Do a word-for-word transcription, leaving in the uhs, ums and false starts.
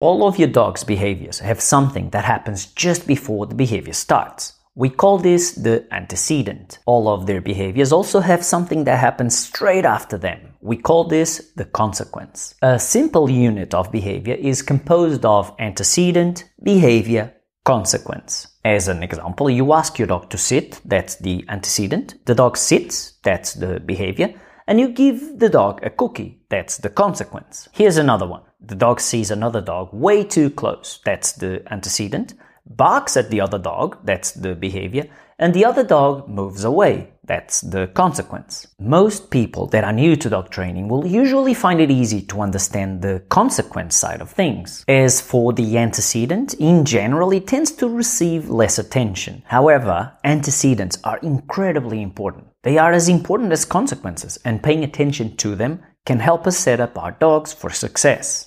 All of your dog's behaviors have something that happens just before the behavior starts. We call this the antecedent. All of their behaviors also have something that happens straight after them. We call this the consequence. A simple unit of behavior is composed of antecedent, behavior, consequence. As an example, you ask your dog to sit, that's the antecedent. The dog sits, that's the behavior. And you give the dog a cookie, that's the consequence. Here's another one. The dog sees another dog way too close, that's the antecedent. Barks at the other dog, that's the behavior, and the other dog moves away, that's the consequence. Most people that are new to dog training will usually find it easy to understand the consequence side of things. As for the antecedent, in general it tends to receive less attention. However, antecedents are incredibly important. They are as important as consequences, and paying attention to them can help us set up our dogs for success.